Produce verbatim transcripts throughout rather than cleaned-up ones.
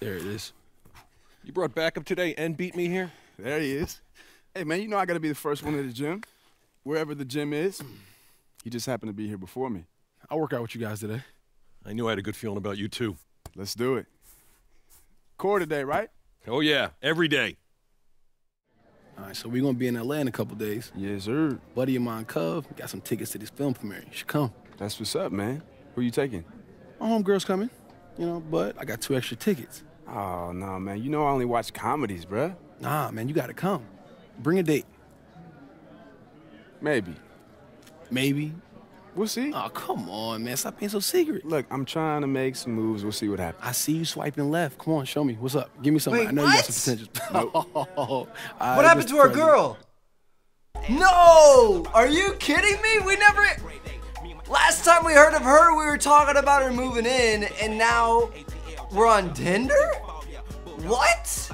There it is. You brought backup today and beat me here? There he is. Hey, man, you know I got to be the first one at the gym, wherever the gym is. You just happened to be here before me. I'll work out with you guys today. I knew I had a good feeling about you, too. Let's do it. Core today, right? Oh, yeah. Every day. All right, so we're going to be in Atlanta in a couple days. Yes, sir. Buddy of mine, Cove, got some tickets to this film premiere. You should come. That's what's up, man. Who you taking? My homegirl's coming, you know, but I got two extra tickets. Oh, no, man. You know I only watch comedies, bruh. Nah, man, you got to come. Bring a date. Maybe. Maybe. We'll see. Oh, come on, man. Stop being so secret. Look, I'm trying to make some moves. We'll see what happens. I see you swiping left. Come on, show me. What's up? Give me something. Wait, I know what? You got some potential. Nope. Oh, what happened to our crazy girl? No! Are you kidding me? We never... Last time we heard of her, we were talking about her moving in, and now we're on Tinder? What?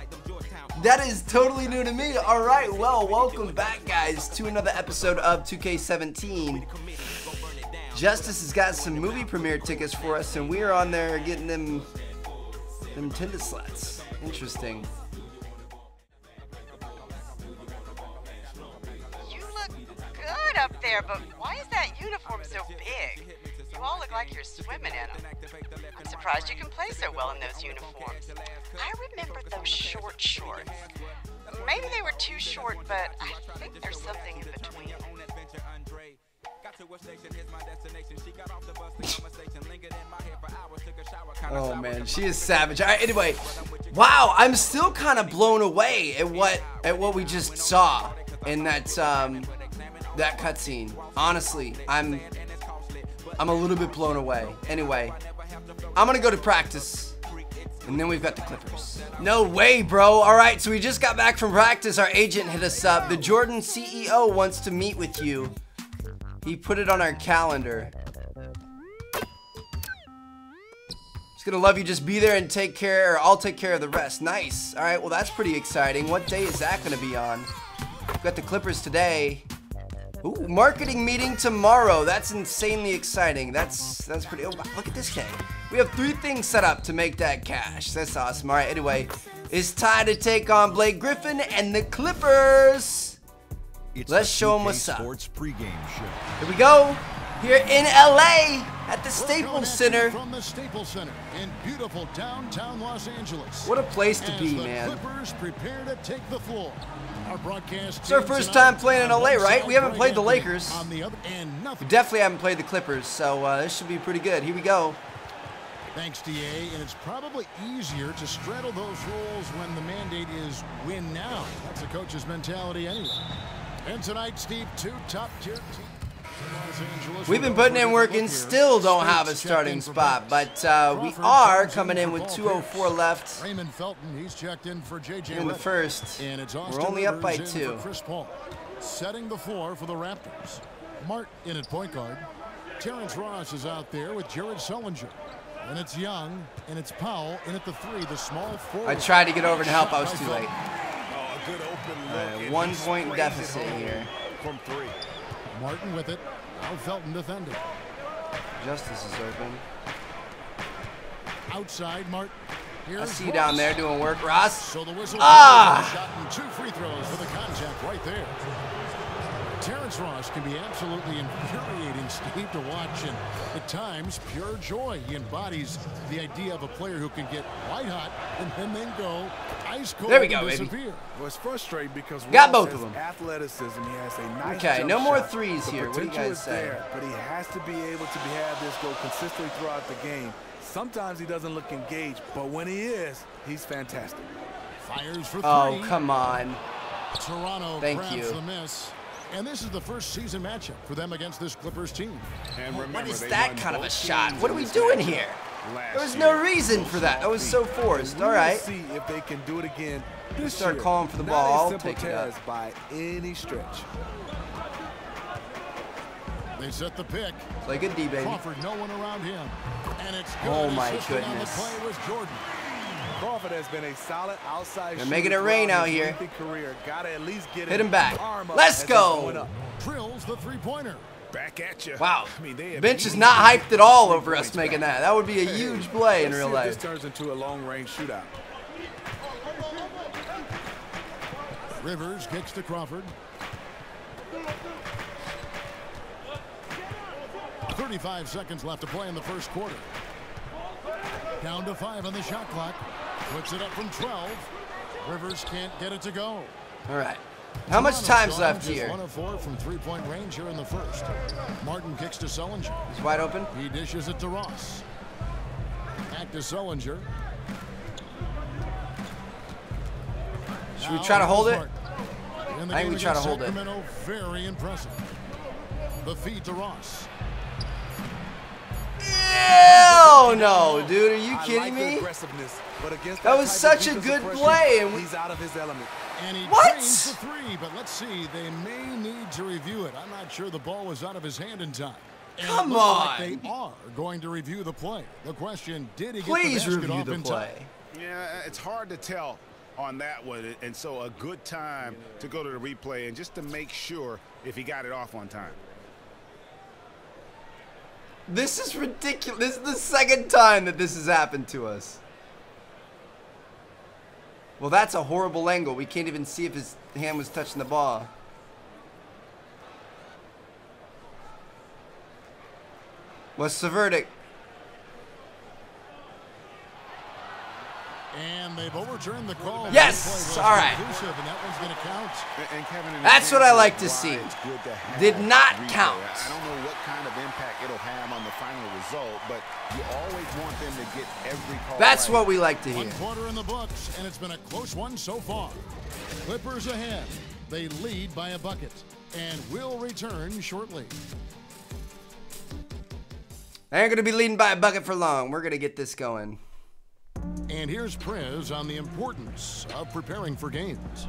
That is totally new to me. All right, well, welcome back, guys, to another episode of two K seventeen. Justice has got some movie premiere tickets for us, and we are on there getting them, them Tinder slots. Interesting. You look good up there, but why is that uniform so big? You all look like you're swimming in them. I'm surprised you can play so well in those uniforms. I remember those short shorts. Maybe they were too short, but I think there's something in between. Oh man, she is savage. All right, anyway, wow, I'm still kind of blown away at what at what we just saw in that um that cutscene. Honestly, I'm I'm a little bit blown away. Anyway, I'm gonna go to practice. And then we've got the Clippers. No way, bro. All right, so we just got back from practice. Our agent hit us up. The Jordan C E O wants to meet with you. He put it on our calendar. He's gonna love you. Just be there and take care, or I'll take care of the rest. Nice. All right, well, that's pretty exciting. What day is that gonna be on? We've got the Clippers today. Ooh, marketing meeting tomorrow. That's insanely exciting. That's that's pretty, oh, wow, look at this game. We have three things set up to make that cash. That's awesome. All right, anyway, it's time to take on Blake Griffin and the Clippers. It's Let's show them what's up. Sports pregame show. Here we go. Here in L A at the Staples Center. From the Staples Center in beautiful downtown Los Angeles. What a place to be, man. Clippers prepare to take the floor. Our broadcast it's our first time playing in L A, right? We haven't played the Lakers. The other, we definitely haven't played the Clippers, so uh, this should be pretty good. Here we go. Thanks, D A, and it's probably easier to straddle those roles when the mandate is win now. That's the coach's mentality anyway. And tonight, Steve, two top-tier teams. We've been putting in work and still don't have a starting spot, but uh, we are coming in with two oh four left. Raymond Felton, he's checked in for J J in the first. We're only up by two. Chris Paul setting the floor for the Raptors. Martin in at point guard. Terrence Ross is out there with Jared Sullinger. And it's Young, and it's Powell, and at the three, the small forward. I tried to get over to help. I was too late. Good open look. Uh, one point deficit here. From three. Martin with it. Now Felton defended. Justice is open. Outside, Martin. Here's I see you down there doing work, Ross. So the whistle ah! Shot and two free throws for the contact right there. Terrence Ross can be absolutely infuriating, Steve, to watch, and at times pure joy. He embodies the idea of a player who can get white hot and, and then go ice cold. There we go, baby. Well, it's frustrating because got both of them. Athleticism. He has a nice okay, no more threes shot. Here. What do you guys say? There, but he has to be able to have this go consistently throughout the game. Sometimes he doesn't look engaged, but when he is, he's fantastic. Fires for three. Oh, come on. Toronto Thank you. The miss. And this is the first season matchup for them against this Clippers team. And remember, what is that kind of a shot? What are we doing here? There was no reason for that. That was so forced. All right. See if they can do it again. Start calling for the ball. I'll take it up. By any stretch. They set the pick. Like a D, baby. Crawford, no one around him. And it's good. Oh my goodness. On the play was Jordan. Crawford has been a solid outside. They're making it rain out here. Career. Gotta at least get Hit him back. Let's go. Drills the three-pointer. Back at you. Wow. I mean, they bench is not hyped at all over us making back. that. That would be a huge play in real life. This turns into a long-range shootout. Rivers kicks to Crawford. thirty-five seconds left to play in the first quarter. Down to five on the shot clock. Puts it up from twelve. Rivers can't get it to go. All right. How much time's left here? One of four from three-point range here in the first. Martin kicks to Sullinger. He's wide open. He dishes it to Ross. Back to Sullinger. Should we try to hold it? I think we try to hold it. Very impressive. The feed to Ross. Hell no, dude! Are you kidding me? That was such a good play, and he's out of his element. And he drains the three, but let's see. They may need to review it. I'm not sure the ball was out of his hand in time. Come on! They are going to review the play. The question: did he get the basket off in time? Yeah, it's hard to tell on that one, and so a good time to go to the replay and just to make sure if he got it off on time. This is ridiculous. This is the second time that this has happened to us. Well, that's a horrible angle. We can't even see if his hand was touching the ball. What's the verdict? And they've overturned the call. Yes! All right. That's what I like to see. Did not count. I don't know what kind of impact it'll have on the final result, but you always want them to get every call. That's what we like to hear. One quarter in the books, and it's been a close one so far. Clippers ahead. They lead by a bucket, and we'll return shortly. They ain't going to be leading by a bucket for long. We're going to get this going. And here's Prez on the importance of preparing for games.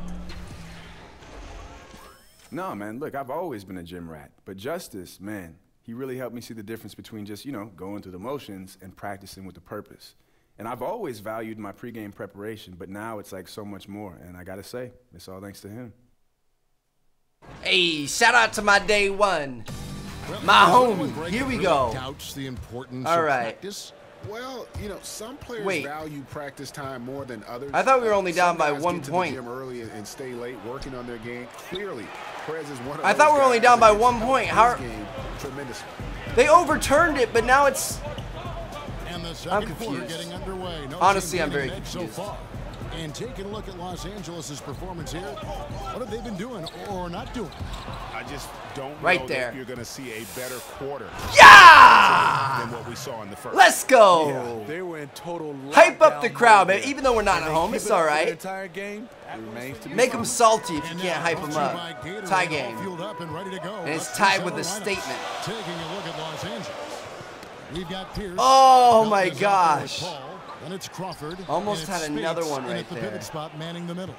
No, man, look, I've always been a gym rat. But Justice, man, he really helped me see the difference between just, you know, going through the motions and practicing with the purpose. And I've always valued my pregame preparation, but now it's like so much more. And I got to say, it's all thanks to him. Hey, shout out to my day one. My homie, here we go. Doubts the importance of practice. Well, you know, some players Wait. value practice time more than others. I thought we were only down by one point. Gym early and stay late, working on their game. Clearly, Perez is one of I thought we were only down by one point. How are... They overturned it, but now it's. And the I'm confused. Getting underway. No Honestly, I'm very confused. So far. And taking a look at Los Angeles' performance here. What have they been doing or not doing? I just don't right know there. That you're going to see a better quarter yeah! than what we saw in the first. Let's go. Yeah, they were in total hype up the crowd, man. Even though we're not at home, it's all right. Entire game, it make them salty if you can't hype them up. Tie game. And it's tied with a statement. Taking a look at Los Angeles. We've got Pierce. Oh, my gosh. And it's Crawford. Almost it's had another one right at the there. Pivot spot, manning the middle.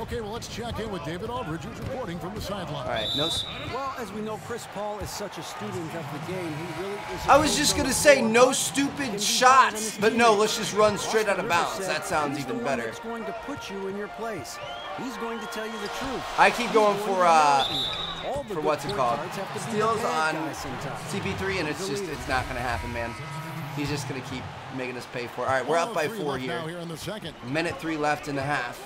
Okay, well, let's check in with David Aldridge, who's reporting from the sideline. All right, no. Well, as we know, Chris Paul is such a student of the game. He really is. I was just gonna say no stupid shots, but no, let's just run straight out of bounds. That sounds even better. He's going to put you in your place. He's going to tell you the truth. I keep going for uh, for what's it called? Steals on C P three, and it's just it's not gonna happen, man. He's just going to keep making us pay for it. All right, we're up by four here. here in the second. Minute three left in the half.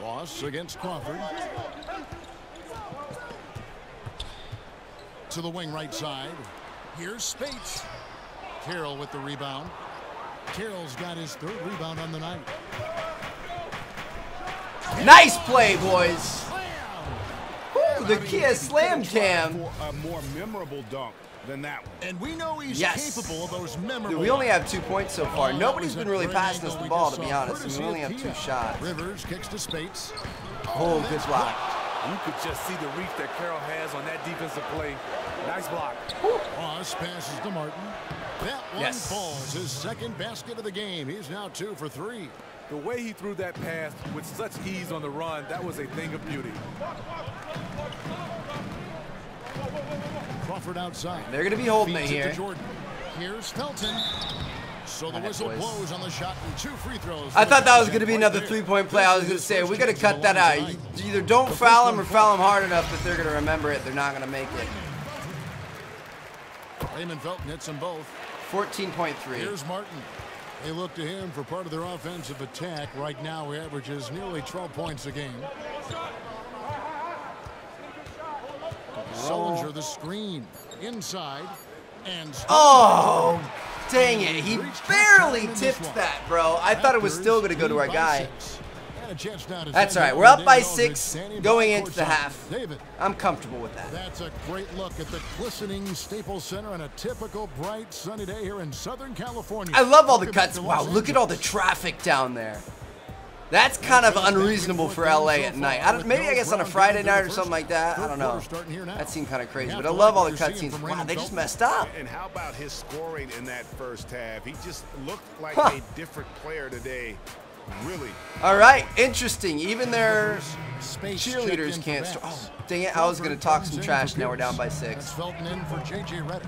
Ross against Crawford. To the wing right side. Here's Spates. Carroll with the rebound. Carroll's got his third rebound on the night. Nice play, boys. Ooh, the Kia Slam Jam. A more memorable dunk than that one. And we know he's yes. capable of those memorable. Dude, we only have two points so far. Nobody's been really passing us the ball, to be honest. And we only have two shots. Rivers kicks to Spates. Oh, good block. You could just see the reach that Carroll has on that defensive play. Nice block. Ross passes to Martin. That one yes. falls. His second basket of the game. He's now two for three. The way he threw that pass with such ease on the run, that was a thing of beauty. Crawford outside. They're going to be holding it here. Here's Felton. So the whistle blows on the shot and two free throws. I thought that was going to be another three-point play. I was going to say, we got to cut that out. You either don't foul them or foul them hard enough that they're going to remember it. They're not going to make it. Raymond Felton hits them both. fourteen point three. Here's Martin. They look to him for part of their offensive attack. Right now he averages nearly twelve points a game. Sullinger, the screen inside, and oh, dang it! He barely tipped that, bro. I thought it was still going to go to our guy. That's all right. We're up by six going into the half. I'm comfortable with that. That's a great look at the glistening Staples Center on a typical bright sunny day here in Southern California. I love all the cuts. Wow, look at all the traffic down there. That's kind of unreasonable for L A at night. I don't, maybe I guess on a Friday night or something like that. I don't know. That seemed kind of crazy, but I love all the cutscenes. Wow, they just messed up. And how about his scoring in that first half? He just looked like huh. a different player today. Really. All right, interesting. Even their cheerleaders can't. Oh, dang it! I was going to talk some trash. Now we're down by six. Felton in for J J. Redick.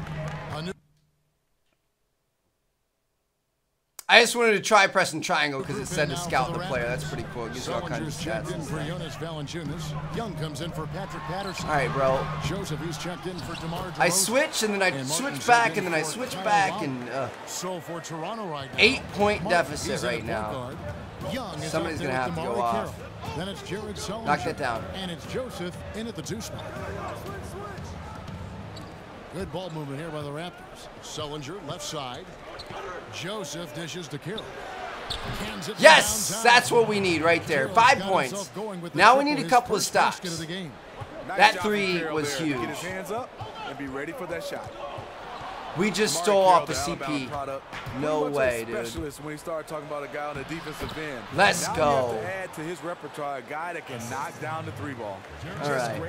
I just wanted to try pressing triangle because it said to scout the player. That's pretty cool. It gives you all kinds of stats. Jonas Valanciunas. Young comes in for Patrick Patterson. All right, bro. Joseph, he's checked in for DeMar DeRozan. I switch and then I switch back and then I switch back and uh, so for Toronto right now. eight-point deficit right now. Somebody's gonna have to go off. Then it's Jared Sullinger. Knock that down. And it's Joseph in at the two spot. Good ball movement here by the Raptors. Sullinger left side. Joseph dishes to kill. Yes, that's what we need right there. Five points. Now we need a couple of stops. That three was huge. Get his hands up and be ready for that shot. We just stole off a C P. No way, dude. When he started talking about a guy on the defensive end. Let's go. Add to his repertoire a guy that can knock down the three ball. All right.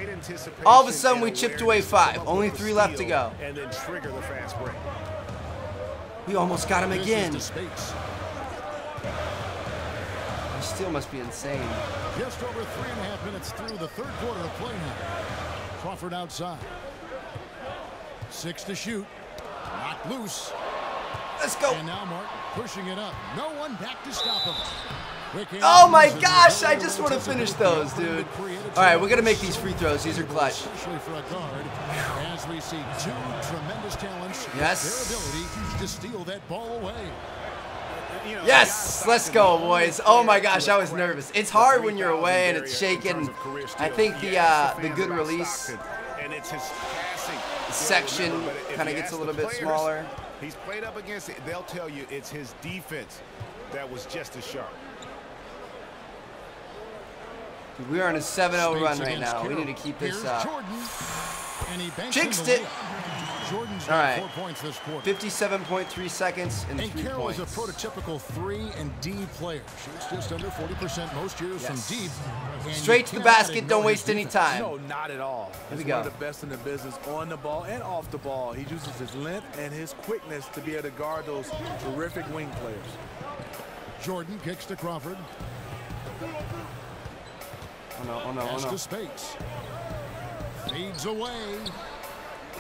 All of a sudden we chipped away five. Only three left to go. And then trigger the fast break. We almost got him again. He still must be insane. Just over three and a half minutes through the third quarter of play now. Crawford outside. Six to shoot. Knocked loose. Let's go. And now Martin pushing it up. No one back to stop him. Oh my gosh, I just want to finish those, dude. All right, we're going to make these free throws. These are clutch. As we see two tremendous talents. Yes. Their ability to steal that ball away. Yes, let's go, boys. Oh my gosh, I was nervous. It's hard when you're away and it's shaking. I think the uh, the good release section kind of gets a little bit smaller. He's played up against it. They'll tell you it's his defense that was just as sharp. Dude, we are on a seven oh run right now. We need to keep this up. Jinxed it. Jordan's all right. Four points this quarter. fifty-seven point three seconds and, and three Carroll points. And Carroll is a prototypical three and D player. Shoots just under forty percent most years yes. from deep. And straight to the basket. Don't waste defense. any time. No, not at all. Here we go. One of the best in the business on the ball and off the ball. He uses his length and his quickness to be able to guard those terrific wing players. Jordan kicks to Crawford. Oh no! Oh no! Oh no! To Spates. Fades away.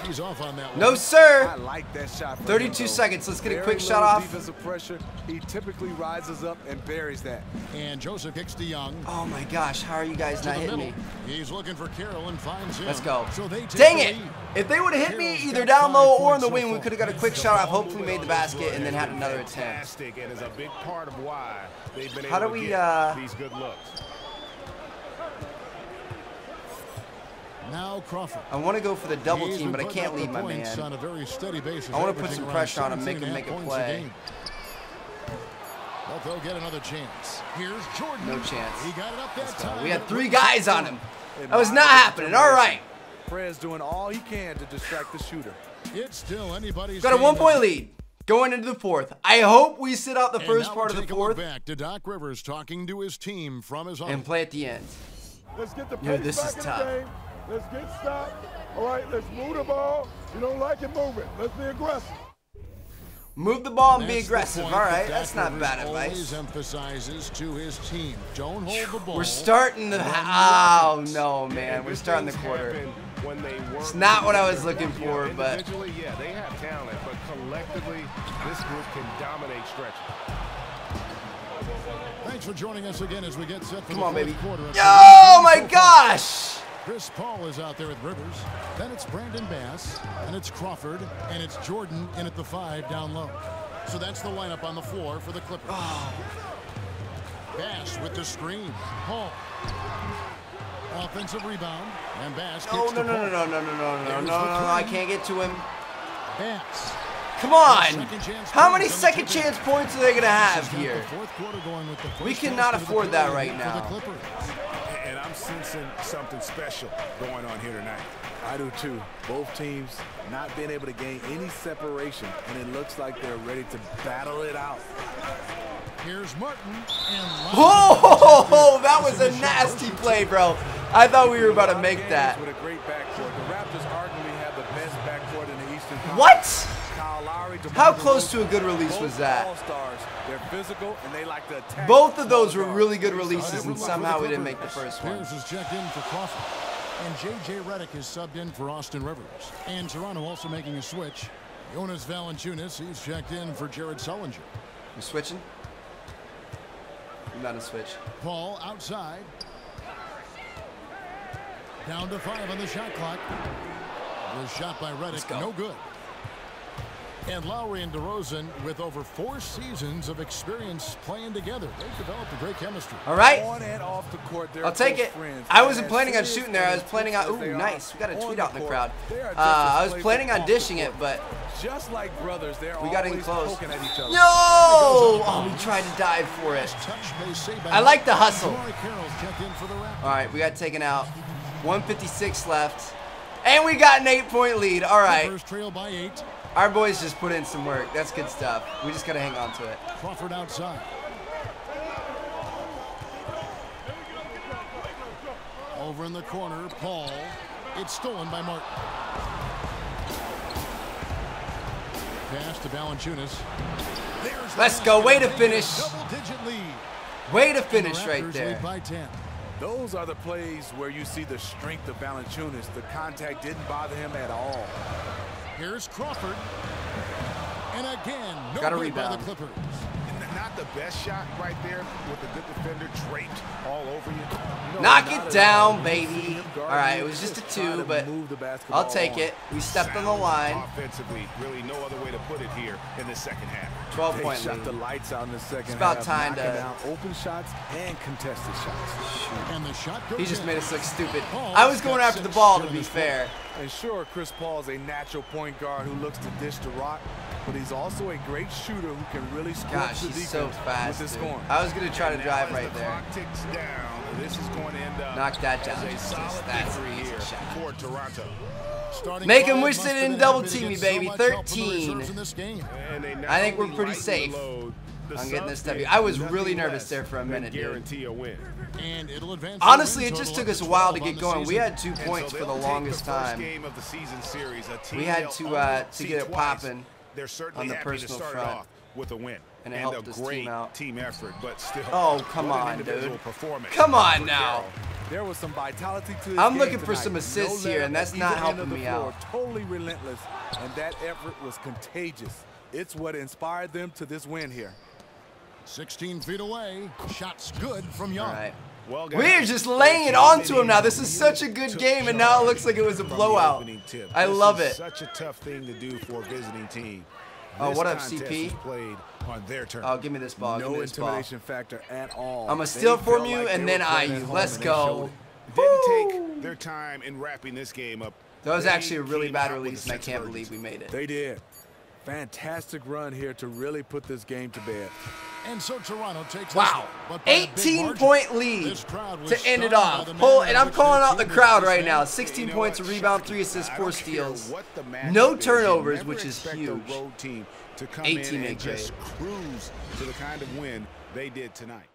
He's off on that one. No, sir. I like that shot. thirty-two him, seconds. Let's get Very a quick shot off. Defensive pressure. He typically rises up and buries that. And Joseph kicks to Young. Oh my gosh! How are you guys not hitting middle. me? He's looking for Carroll and finds him. Let's go. So they Dang it! If they would have hit Carroll's me either down low or in the wing, we could have got a quick shot off. Hopefully made the basket and then had another attempt. How do we? Uh, these good looks. Now Crawford. I want to go for the double team, but I can't leave my man. On a very steady basis. I want to put some pressure on him, make him make a play. Well, they'll get another chance. Here's Jordan. No chance. He got it up that time. We had three guys on him. That was not happening. All right. Fred's doing all he can to distract the shooter. It's still anybody's. Got a one-point lead going into the fourth. I hope we sit out the first part of the fourth. Back to Doc Rivers talking to his team from his office. And play at the end. Let's get the pace back in the game. Let's get stopped. All right, let's move the ball. You don't like it, move it. Let's be aggressive. Move the ball and be aggressive. All right, that's not bad advice. Emphasizes to his team, don't hold the ball. We're starting the. Oh no, man, we're starting the quarter. It's not what I was looking for, but. Yeah, they have talent, but collectively, this group can dominate stretches. Thanks for joining us again as we get set for Come the on, baby. Quarter. Yo, oh my gosh! Chris Paul is out there with Rivers. Then it's Brandon Bass, and it's Crawford, and it's Jordan in at the five down low. So that's the lineup on the floor for the Clippers. Oh. Bass with the screen. Paul. Offensive rebound. And Bass gets no, no, the no, no, no, no, no, no, no, no, no, no, I can't get to him. Bass. Come on. How many second chance points are they going to have here? We cannot afford that right now. And I'm sensing something special going on here tonight. I do too. Both teams not being able to gain any separation, and it looks like they're ready to battle it out. Here's Martin. Oh, that was a nasty play, bro. I thought we were about to make that. What? How close to a good release was that? Both of those were really good releases, and somehow we didn't make the first one. Pierce is checked in for Crawford, and J J. Redick is subbed in for Austin Rivers. And Toronto also making a switch. Jonas Valanciunas, he's checked in for Jared Sullinger. You switching? Not a switch. Paul outside. Down to five on the shot clock. The shot by Redick, go. No good. And Lowry and DeRozan, with over four seasons of experience playing together, they've developed a great chemistry. All right. On and off the court, I'll take it. Friends. I wasn't planning on shooting there. I was planning on. Ooh, nice. We got a tweet out in the crowd. Uh, I was planning on dishing it, but just like brothers, they're we got in close. Yo! Oh, we tried to dive for it. I like the hustle. All right, we got taken out. one fifty-six left, and we got an eight-point lead. All right. First trail by eight. Our boys just put in some work. That's good stuff. We just got to hang on to it. Crawford outside. Over in the corner, Paul. It's stolen by Martin. Pass to Valanciunas. Let's go. Way to finish. Way to finish right there. Those are the plays where you see the strength of Valanciunas. The contact didn't bother him at all. Here's Crawford, and again, no got a rebound. By the Clippers. Not the best shot right there with a good defender draped all over you. No, knock it down, baby. All right, it was just a two, but I'll take it. We stepped on the line. Offensively, really no other way to put it here in the second half. twelve point lead. The lights out in the second half. It's about time to open shots and contested shots. And the shot goes. He just made us look stupid. I was going after the ball, to be fair. And sure, Chris Paul is a natural point guard who looks to dish to rock, but he's also a great shooter who can really score. Gosh, he's so fast. I was going to try to drive right there. Knock that down. That's an easy shot. Make him wish they didn't double team me, baby. thirteen. I think we're pretty safe. I'm getting this W. I was really nervous there for a minute, dude. Honestly, it just took us a while to get going. We had two points for the longest time. We had to uh, to get it popping on the personal front, and it helped this team out. Oh, come on, dude! Come on now! There was some vitality to this. I'm looking for some assists here, and that's not helping me out. Totally relentless, and that effort was contagious. It's what inspired them to this win here. sixteen feet away. Shots good from Young. Right. Well, we're just laying it on to him now. This is such a good game, and now it looks like it was a blowout. I love it. Such a tough thing to do for a visiting team. Oh, what up, C P? Oh, give me this ball. No intimidation factor at all. I'm going to steal from you, and then I you. Let's go. Didn't take their time in wrapping this game up. That was actually a really bad release, and I can't believe we made it. They did. Fantastic run here to really put this game to bed. And so Toronto takes wow. eighteen-point lead to end it off. Whole, and I'm calling out the crowd right now. sixteen points, a rebound, three assists, four steals. No turnovers, which is huge. eighteen and just cruise to the kind of win they did tonight.